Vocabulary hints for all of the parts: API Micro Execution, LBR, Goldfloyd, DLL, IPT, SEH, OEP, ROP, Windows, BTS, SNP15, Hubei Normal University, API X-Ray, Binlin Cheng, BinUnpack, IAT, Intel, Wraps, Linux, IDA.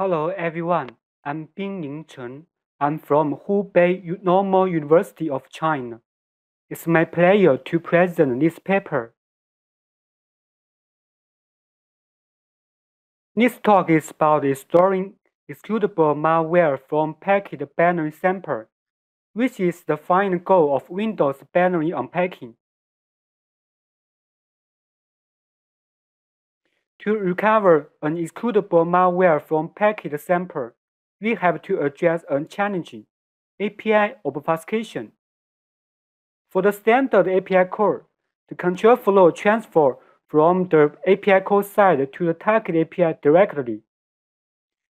Hello everyone, I'm Binlin Cheng. I'm from Hubei Normal University of China. It's my pleasure to present this paper. This talk is about storing executable malware from packet binary sample, which is the final goal of Windows binary unpacking. To recover an executable malware from packet sample, we have to address a challenge, API obfuscation. For the standard API call, the control flow transfers from the API call side to the target API directly.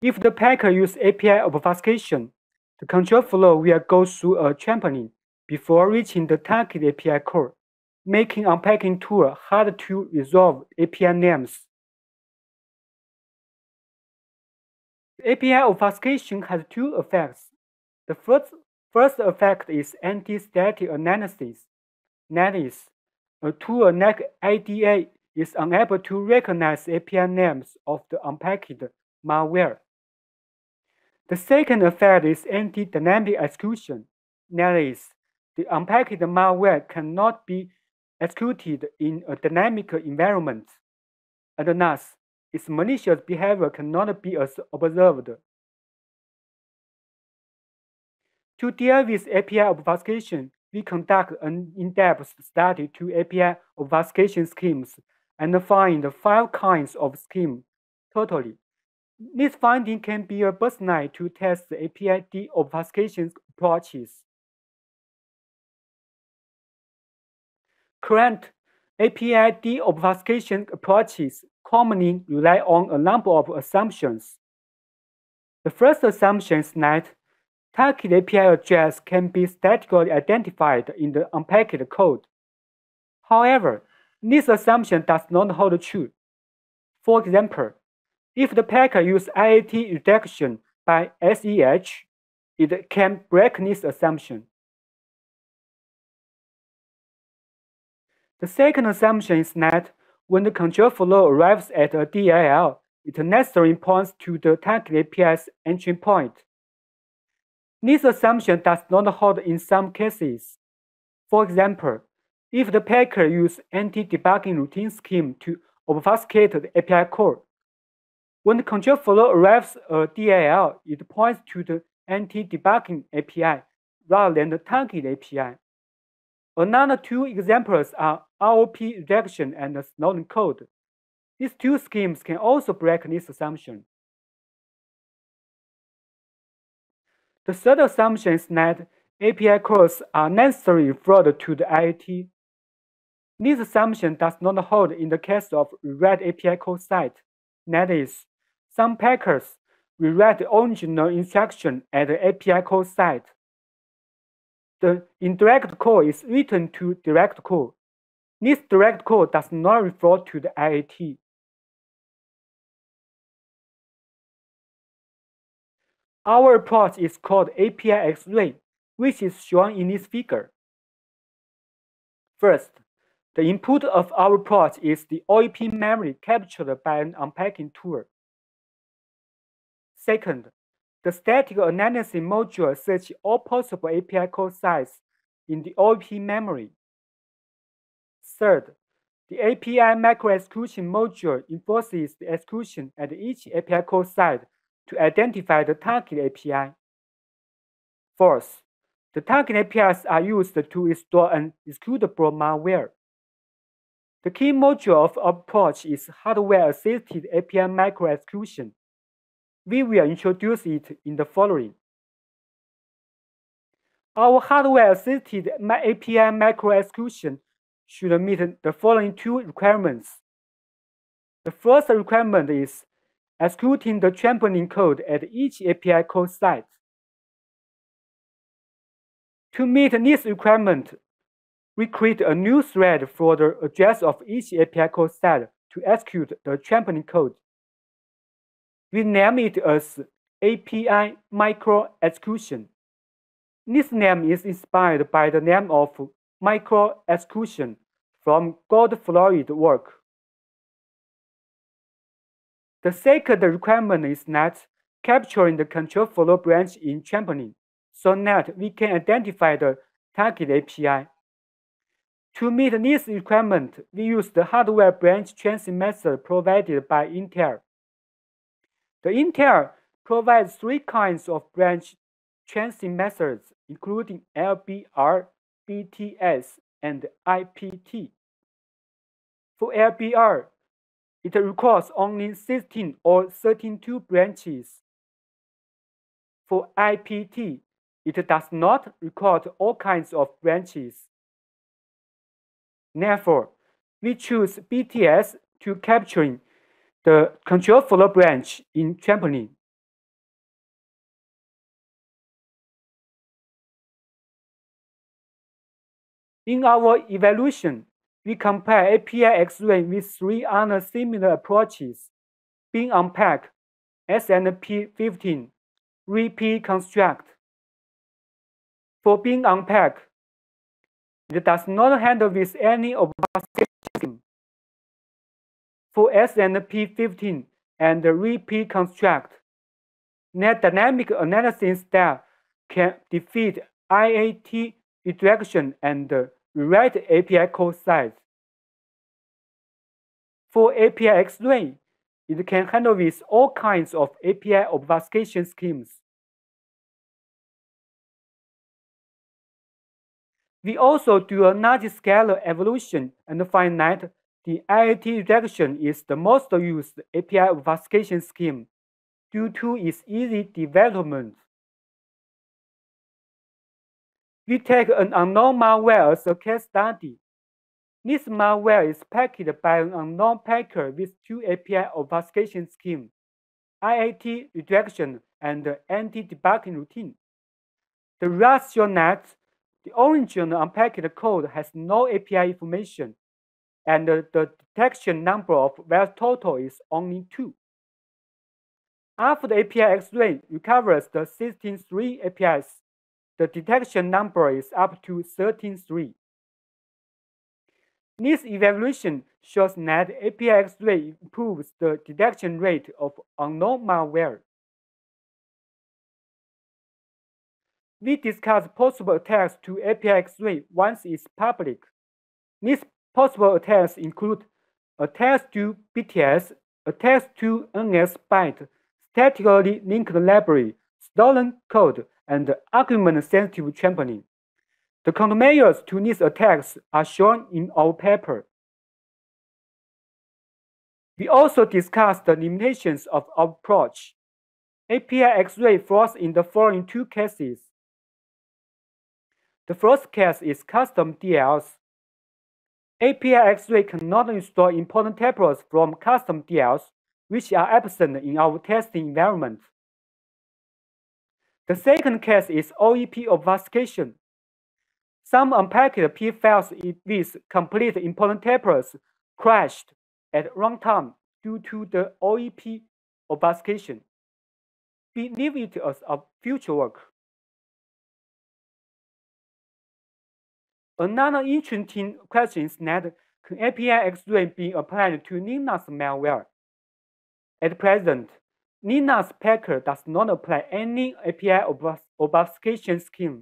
If the packet uses API obfuscation, the control flow will go through a trampoline before reaching the target API call, making unpacking tool hard to resolve API names. API obfuscation has two effects. The first effect is anti-static analysis. That is, a tool like IDA is unable to recognize API names of the unpacked malware. The second effect is anti-dynamic execution. That is, the unpacked malware cannot be executed in a dynamic environment. And thus, its malicious behavior cannot be observed. To deal with API obfuscation, we conduct an in-depth study to API obfuscation schemes and find 5 kinds of schemes totally. This finding can be a baseline to test the API de-obfuscation approaches. Current API de-obfuscation approaches commonly rely on a number of assumptions. The first assumption is that target API address can be statically identified in the unpacked code. However, this assumption does not hold true. For example, if the packet uses IAT reduction by SEH, it can break this assumption. The second assumption is that when the control flow arrives at a DLL, it necessarily points to the target API's entry point. This assumption does not hold in some cases. For example, if the packet uses anti-debugging routine scheme to obfuscate the API call, when the control flow arrives at DLL, it points to the anti-debugging API rather than the target API. Another two examples are ROP reduction and Snowden code. These two schemes can also break this assumption. The third assumption is that API calls are necessarily referred to the IAT. This assumption does not hold in the case of rewrite API call site. That is, some packets rewrite the original instruction at the API call site. The indirect call is written to direct call. This direct call does not refer to the IAT. Our approach is called API X-Ray, which is shown in this figure. First, the input of our approach is the OEP memory captured by an unpacking tool. Second, the static analysis module searches all possible API call sites in the OEP memory. Third, the API micro-execution module enforces the execution at each API call site to identify the target API. Fourth, the target APIs are used to restore an executable malware. The key module of approach is hardware-assisted API micro-execution. We will introduce it in the following. Our hardware-assisted API micro-execution should meet the following two requirements. The first requirement is executing the trampoline code at each API call site. To meet this requirement, we create a new thread for the address of each API call site to execute the trampoline code. We name it as API micro-execution. This name is inspired by the name of micro-execution from Goldfloyd work. The second requirement is that capturing the control flow branch in sampling so that we can identify the target API. To meet this requirement, we use the hardware branch tracing method provided by Intel. The Intel provides three kinds of branch tracing methods, including LBR, BTS, and IPT. For LBR, it records only 16 or 32 branches. For IPT, it does not record all kinds of branches. Therefore, we choose BTS to capturing the control flow branch in sampling. In our evaluation, we compare API X-Ray with three other similar approaches: BinUnpack, SNP15, ROP construct. For BinUnpack, it does not handle with any obfuscation. For SNP15 and the ROP construct, net dynamic analysis style can defeat IAT redirection and rewrite API code size. For API X-Ray, it can handle with all kinds of API obfuscation schemes. We also do a multi-scalar evolution and find that the IAT redirection is the most used API obfuscation scheme due to its easy development. We take an unknown malware as a case study. This malware is packed by an unknown packer with two API obfuscation schemes, IAT redirection and anti-debugging routine. The results show that the original unpacked code has no API information, and the detection number of var total is only 2. After the API X-Ray recovers the 16.3 APIs, the detection number is up to 13.3. This evaluation shows that API X-Ray improves the detection rate of unknown malware. We discuss possible attacks to API X-Ray once it's public. These possible attacks include attacks to BTS, attacks to NS byte, statically linked library, stolen code, and argument-sensitive sampling. The countermeasures to these attacks are shown in our paper. We also discussed the limitations of our approach. API X-Ray falls in the following two cases. The first case is custom DLLs. API X-Ray cannot install important tuples from custom DLLs, which are absent in our testing environment. The second case is OEP obfuscation. Some unpacked P files with complete important tuples crashed at runtime due to the OEP obfuscation. We leave it as a future work. Another interesting question is that can API X-Ray be applied to Linux malware? At present, Linux Packer does not apply any API obfuscation scheme.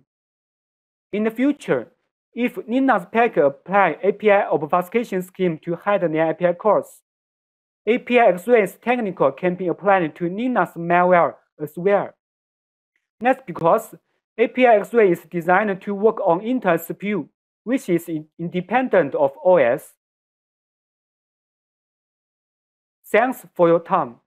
In the future, if Linux Packer apply API obfuscation scheme to hide their API calls, API X-Ray's technical can be applied to Linux malware as well. That's because API X-Ray is designed to work on Intel CPU, which is independent of OS. Thanks for your time.